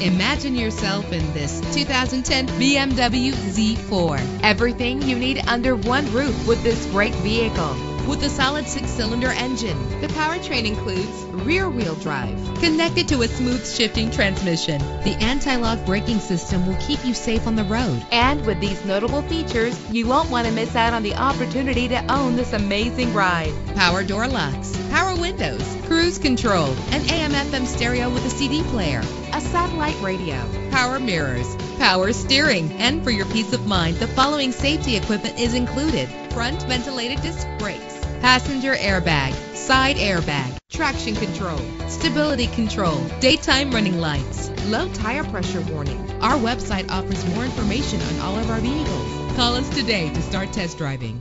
Imagine yourself in this 2010 BMW Z4. Everything you need under one roof with this great vehicle. With a solid 6-cylinder engine, the powertrain includes rear-wheel drive connected to a smooth shifting transmission. The anti-lock braking system will keep you safe on the road. And with these notable features, you won't want to miss out on the opportunity to own this amazing ride. Power door locks, power windows, cruise control, an AM/FM stereo with a CD player, a satellite radio, power mirrors, power steering. And for your peace of mind, the following safety equipment is included: front ventilated disc brakes, passenger airbag, side airbag, traction control, stability control, daytime running lights, low tire pressure warning. Our website offers more information on all of our vehicles. Call us today to start test driving.